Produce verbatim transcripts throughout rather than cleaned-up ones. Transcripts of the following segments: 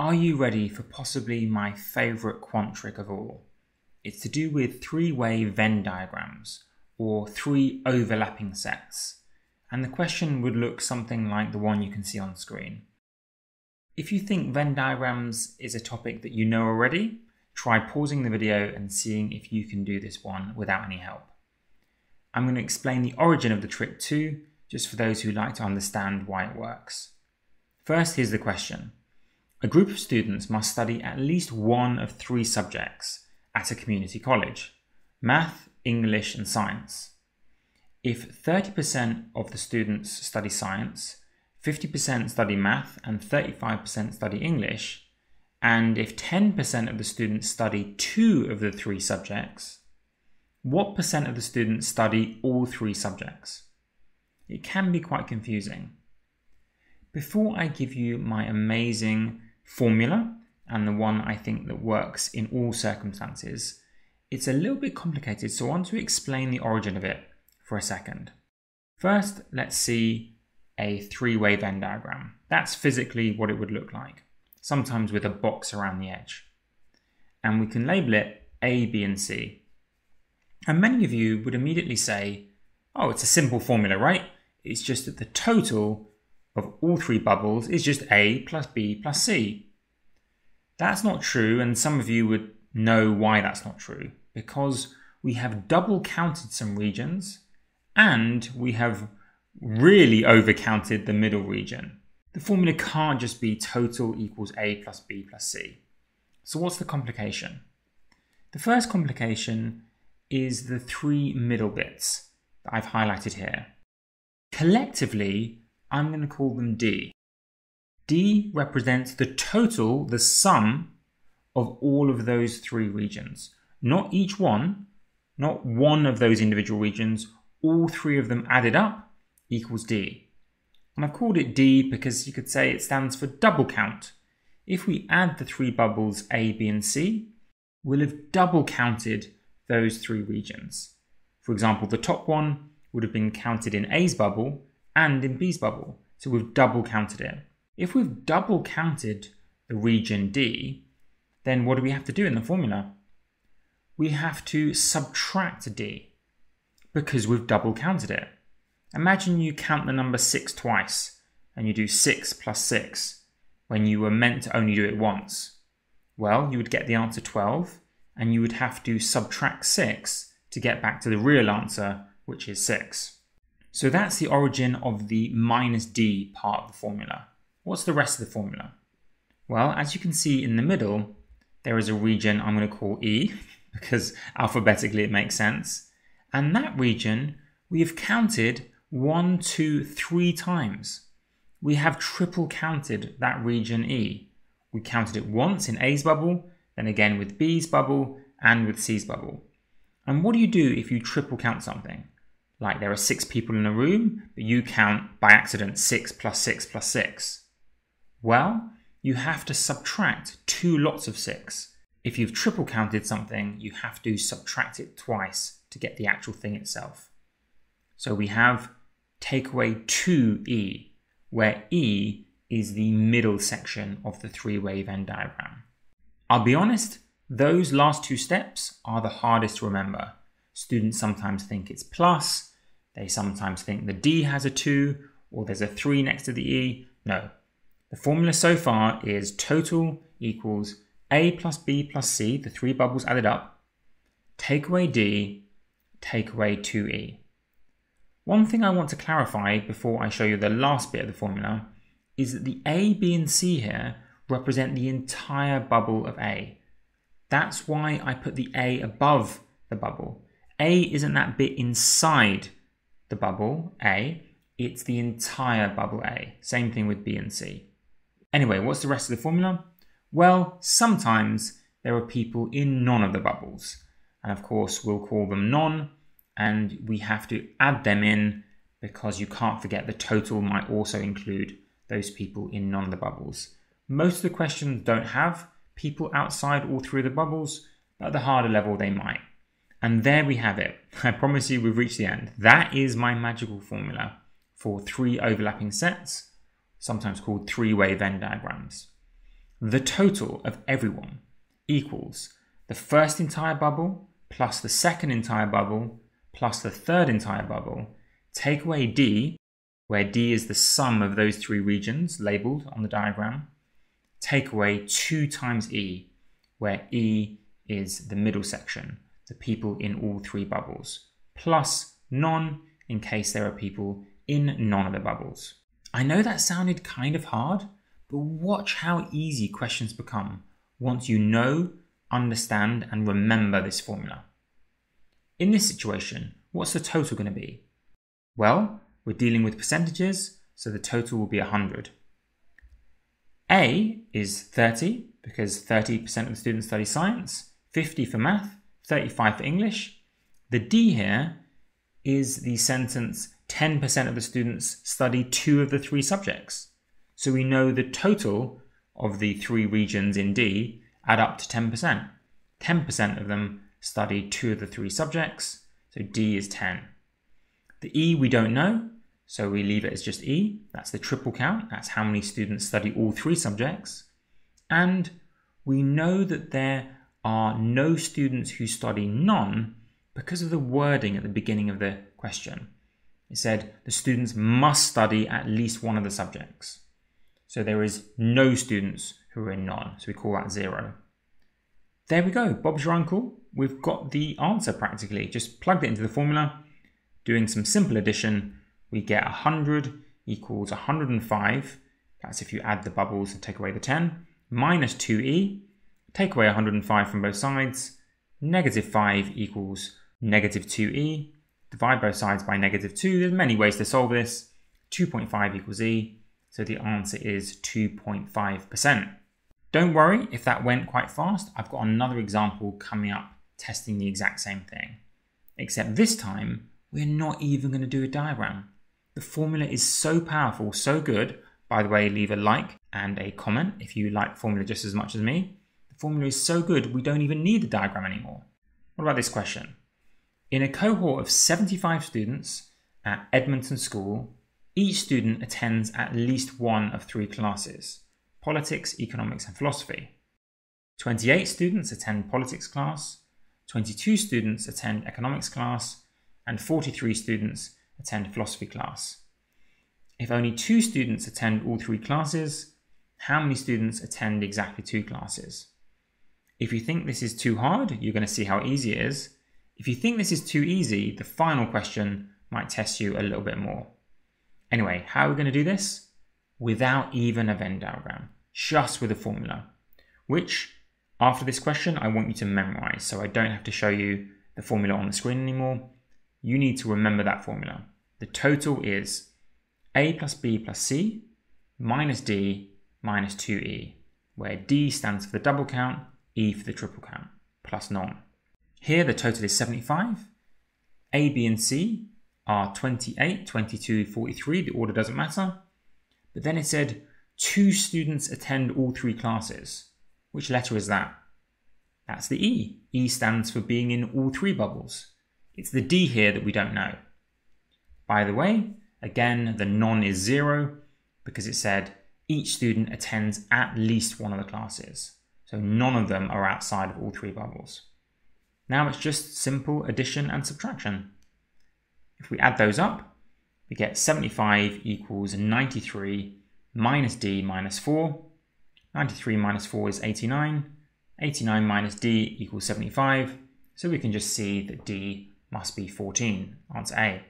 Are you ready for possibly my favourite quant trick of all? It's to do with three-way Venn diagrams, or three overlapping sets, and the question would look something like the one you can see on screen. If you think Venn diagrams is a topic that you know already, try pausing the video and seeing if you can do this one without any help. I'm going to explain the origin of the trick too, just for those who like to understand why it works. First, here's the question. A group of students must study at least one of three subjects at a community college: math, English, and science. If thirty percent of the students study science, fifty percent study math, and thirty-five percent study English, and if ten percent of the students study two of the three subjects, what percent of the students study all three subjects? It can be quite confusing. Before I give you my amazing formula, and the one I think that works in all circumstances, it's a little bit complicated, so I want to explain the origin of it for a second. First, let's see a three-way Venn diagram. That's physically what it would look like, sometimes with a box around the edge. And we can label it A, B, and C. And many of you would immediately say, oh, it's a simple formula, right? It's just that the total of all three bubbles is just A plus B plus C. That's not true, and some of you would know why that's not true, because we have double counted some regions and we have really overcounted the middle region. The formula can't just be total equals A plus B plus C. So what's the complication? The first complication is the three middle bits that I've highlighted here. Collectively, I'm going to call them D. D represents the total, the sum, of all of those three regions. Not each one, not one of those individual regions, all three of them added up equals D. And I've called it D because you could say it stands for double count. If we add the three bubbles A, B, and C, we'll have double counted those three regions. For example, the top one would have been counted in A's bubble and in B's bubble, so we've double counted it. If we've double counted the region D, then what do we have to do in the formula? We have to subtract D because we've double counted it. Imagine you count the number six twice and you do six plus six when you were meant to only do it once. Well, you would get the answer twelve and you would have to subtract six to get back to the real answer, which is six. So that's the origin of the minus D part of the formula. What's the rest of the formula? Well, as you can see in the middle, there is a region I'm going to call E, because alphabetically it makes sense. And that region, we have counted one, two, three times. We have triple counted that region E. We counted it once in A's bubble, then again with B's bubble, and with C's bubble. And what do you do if you triple count something? Like there are six people in a room, but you count by accident six plus six plus six. Well, you have to subtract two lots of six. If you've triple counted something, you have to subtract it twice to get the actual thing itself. So we have take away two E, where E is the middle section of the three-way Venn diagram. I'll be honest, those last two steps are the hardest to remember. Students sometimes think it's plus, they sometimes think the D has a two, or there's a three next to the E. No. The formula so far is total equals A plus B plus C, the three bubbles added up, take away D, take away two E. One thing I want to clarify before I show you the last bit of the formula is that the A, B, and C here represent the entire bubble of A. That's why I put the A above the bubble. A isn't that bit inside the bubble A, it's the entire bubble A. Same thing with B and C. Anyway, what's the rest of the formula? Well, sometimes there are people in none of the bubbles. And of course, we'll call them none, and we have to add them in because you can't forget the total might also include those people in none of the bubbles. Most of the questions don't have people outside all three of the bubbles, but at the harder level they might. And there we have it. I promise you we've reached the end. That is my magical formula for three overlapping sets, sometimes called three-way Venn diagrams. The total of everyone equals the first entire bubble plus the second entire bubble plus the third entire bubble, take away D, where D is the sum of those three regions labeled on the diagram, take away two times E, where E is the middle section, the people in all three bubbles, plus none in case there are people in none of the bubbles. I know that sounded kind of hard, but watch how easy questions become once you know, understand, and remember this formula. In this situation, what's the total going to be? Well, we're dealing with percentages, so the total will be one hundred. A is thirty, because thirty percent of the students study science, fifty for math, thirty-five for English. The D here is the sentence, ten percent of the students study two of the three subjects. So we know the total of the three regions in D add up to ten percent. ten percent of them study two of the three subjects, so D is ten. The E we don't know, so we leave it as just E. That's the triple count. That's how many students study all three subjects. And we know that there are no students who study none because of the wording at the beginning of the question. It said the students must study at least one of the subjects. So there is no students who are in none, so we call that zero. There we go, Bob's your uncle. We've got the answer practically. Just plugged it into the formula. Doing some simple addition, we get one hundred equals one hundred five. That's if you add the bubbles and take away the ten. Minus two E, take away one hundred five from both sides. Negative five equals negative two E. Divide both sides by negative two. There's many ways to solve this. two point five equals E. So the answer is two point five percent. Don't worry if that went quite fast. I've got another example coming up testing the exact same thing. Except this time, we're not even going to do a diagram. The formula is so powerful, so good. By the way, leave a like and a comment if you like formula just as much as me. The formula is so good, we don't even need the diagram anymore. What about this question? In a cohort of seventy-five students at Edmonton School, each student attends at least one of three classes: politics, economics, and philosophy. twenty-eight students attend politics class, twenty-two students attend economics class, and forty-three students attend philosophy class. If only two students attend all three classes, how many students attend exactly two classes? If you think this is too hard, you're going to see how easy it is. If you think this is too easy, the final question might test you a little bit more. Anyway, how are we going to do this? Without even a Venn diagram, just with a formula, which after this question, I want you to memorize. So I don't have to show you the formula on the screen anymore. You need to remember that formula. The total is A plus B plus C minus D minus two E, where D stands for the double count, E for the triple count, plus none. Here the total is seventy-five. A, B, and C are twenty-eight, twenty-two, forty-three. The order doesn't matter. But then it said two students attend all three classes. Which letter is that? That's the E. E stands for being in all three bubbles. It's the D here that we don't know. By the way, again, the none is zero because it said each student attends at least one of the classes. So none of them are outside of all three bubbles. Now it's just simple addition and subtraction. If we add those up, we get seventy-five equals ninety-three minus D minus four. ninety-three minus four is eighty-nine. eighty-nine minus D equals seventy-five. So we can just see that D must be fourteen, answer A.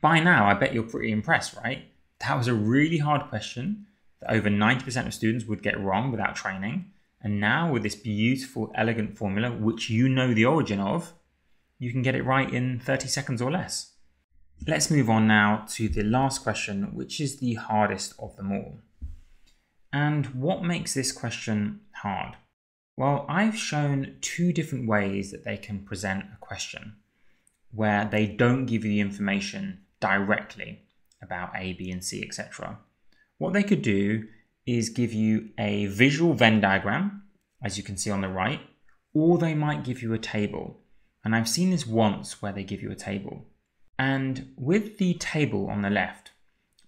By now, I bet you're pretty impressed, right? That was a really hard question that over ninety percent of students would get wrong without training. And now with this beautiful, elegant formula, which you know the origin of, you can get it right in thirty seconds or less. Let's move on now to the last question, which is the hardest of them all. And what makes this question hard? Well, I've shown two different ways that they can present a question where they don't give you the information directly about A, B, and C, et cetera. What they could do is give you a visual Venn diagram, as you can see on the right, or they might give you a table. And I've seen this once where they give you a table. And with the table on the left,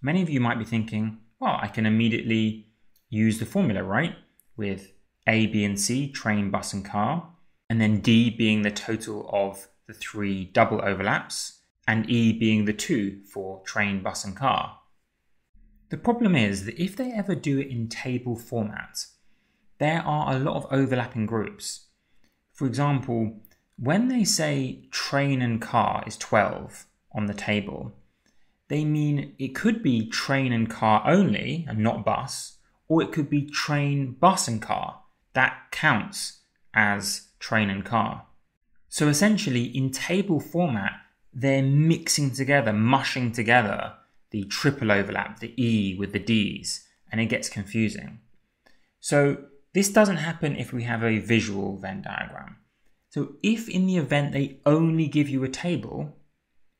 many of you might be thinking, well, I can immediately use the formula, right? with A, B, and C, train, bus, and car, and then D being the total of the three double overlaps, and E being the two for train, bus, and car. The problem is that if they ever do it in table format, there are a lot of overlapping groups. For example, when they say train and car is twelve on the table, they mean it could be train and car only and not bus, or it could be train, bus, and car. That counts as train and car. So essentially, in table format, they're mixing together, mushing together the triple overlap, the E with the D's, and it gets confusing. So this doesn't happen if we have a visual Venn diagram. So if in the event they only give you a table,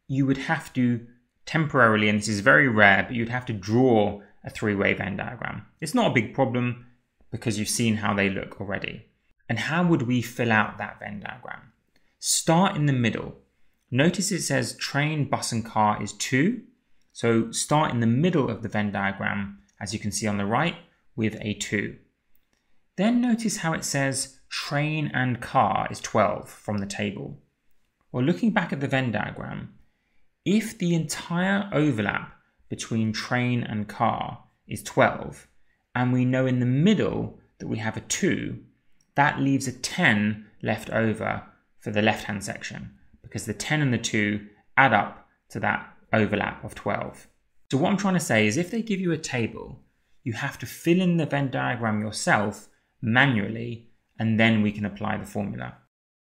you would have to temporarily, and this is very rare, but you'd have to draw a three-way Venn diagram. It's not a big problem because you've seen how they look already. And how would we fill out that Venn diagram? Start in the middle. Notice it says train, bus, and car is two. So start in the middle of the Venn diagram, as you can see on the right, with a two. Then notice how it says train and car is twelve from the table. Well, looking back at the Venn diagram, if the entire overlap between train and car is twelve, and we know in the middle that we have a two, that leaves a ten left over for the left-hand section, because the ten and the two add up to that overlap of twelve. So what I'm trying to say is if they give you a table, you have to fill in the Venn diagram yourself manually, and then we can apply the formula.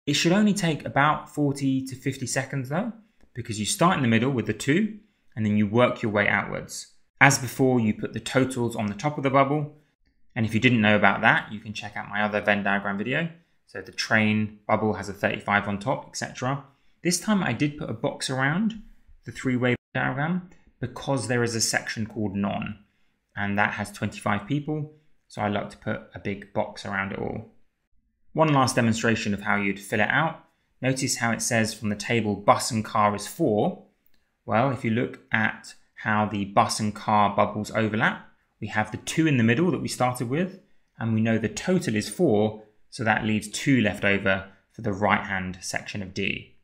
It should only take about forty to fifty seconds though, because you start in the middle with the two, and then you work your way outwards. As before, you put the totals on the top of the bubble. And if you didn't know about that, you can check out my other Venn diagram video. So the train bubble has a thirty-five on top, et cetera. This time I did put a box around the three-way diagram because there is a section called non, and that has twenty-five people. So I like to put a big box around it all. One last demonstration of how you'd fill it out. Notice how it says from the table bus and car is four. Well, if you look at how the bus and car bubbles overlap, we have the two in the middle that we started with, and we know the total is four, so that leaves two left over for the right-hand section of D.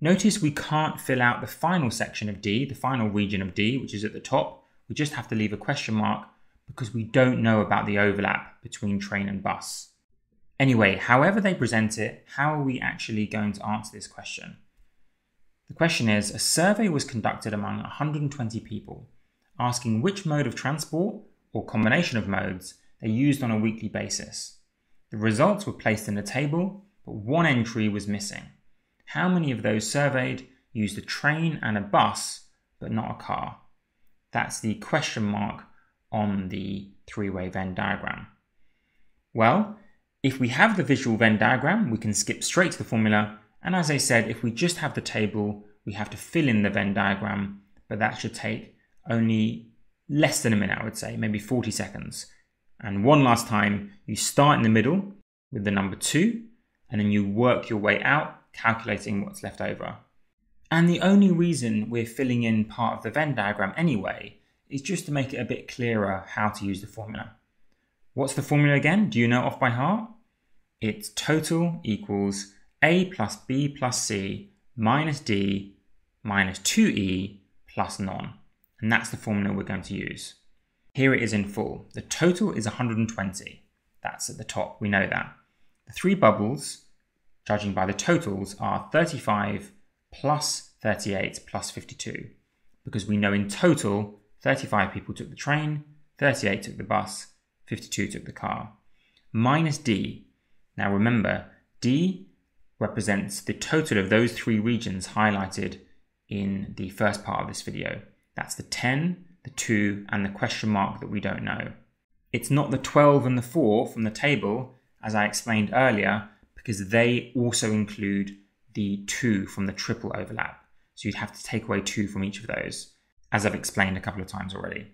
Notice we can't fill out the final section of D, the final region of D, which is at the top. We just have to leave a question mark because we don't know about the overlap between train and bus. Anyway, however they present it, how are we actually going to answer this question? The question is, a survey was conducted among one hundred twenty people, asking which mode of transport, or combination of modes, they used on a weekly basis. The results were placed in a table, but one entry was missing. How many of those surveyed used a train and a bus, but not a car? That's the question mark on the three-way Venn diagram. Well, if we have the visual Venn diagram, we can skip straight to the formula. And as I said, if we just have the table, we have to fill in the Venn diagram, but that should take only less than a minute, I would say, maybe forty seconds. And one last time, you start in the middle with the number two, and then you work your way out, calculating what's left over. And the only reason we're filling in part of the Venn diagram anyway is just to make it a bit clearer how to use the formula. What's the formula again? Do you know it off by heart? It's total equals A plus B plus C minus D minus two E plus non. And that's the formula we're going to use. Here it is in full. The total is one hundred twenty. That's at the top, we know that. The three bubbles, judging by the totals, are thirty-five plus thirty-eight plus fifty-two, because we know in total, thirty-five people took the train, thirty-eight took the bus, fifty-two took the car, minus D. Now remember, D represents the total of those three regions highlighted in the first part of this video. That's the ten, the two, and the question mark that we don't know. It's not the twelve and the four from the table, as I explained earlier, because they also include the two from the triple overlap. So you'd have to take away two from each of those, as I've explained a couple of times already.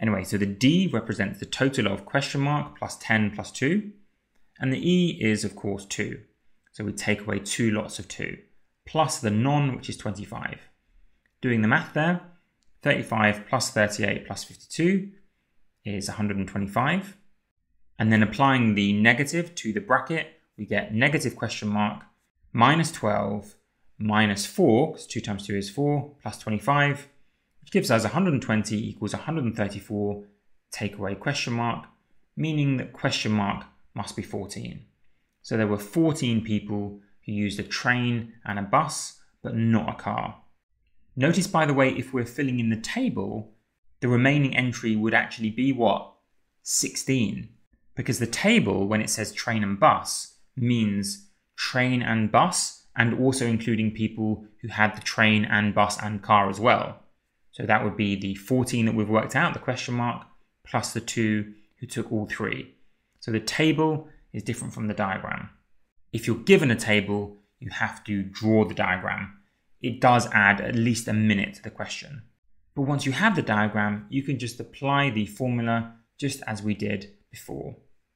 Anyway, so the D represents the total of question mark plus ten plus two, and the E is of course two. So we take away two lots of two, plus the non, which is twenty-five. Doing the math there, thirty-five plus thirty-eight plus fifty-two is one hundred twenty-five. and then applying the negative to the bracket, we get negative question mark, minus twelve, minus four, because two times two is four, plus twenty-five, which gives us one hundred twenty equals one hundred thirty-four, take away question mark, meaning that question mark must be fourteen. So there were fourteen people who used a train and a bus, but not a car. Notice, by the way, if we're filling in the table, the remaining entry would actually be what? sixteen. Because the table, when it says train and bus, means train and bus, and also including people who had the train and bus and car as well. So that would be the fourteen that we've worked out, the question mark, plus the two who took all three. So the table is different from the diagram. If you're given a table, you have to draw the diagram. It does add at least a minute to the question. But once you have the diagram, you can just apply the formula just as we did before.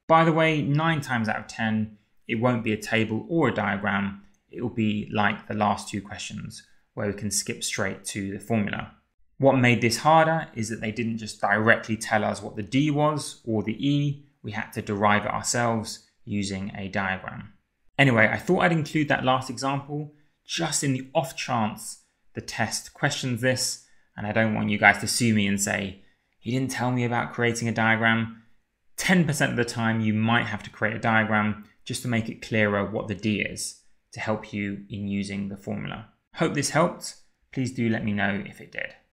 By the way, nine times out of ten, it won't be a table or a diagram. It will be like the last two questions where we can skip straight to the formula. What made this harder is that they didn't just directly tell us what the D was or the E. We had to derive it ourselves using a diagram. Anyway, I thought I'd include that last example just in the off chance the test questions this, and I don't want you guys to sue me and say, he didn't tell me about creating a diagram. ten percent of the time you might have to create a diagram just to make it clearer what the D is to help you in using the formula. Hope this helped. Please do let me know if it did.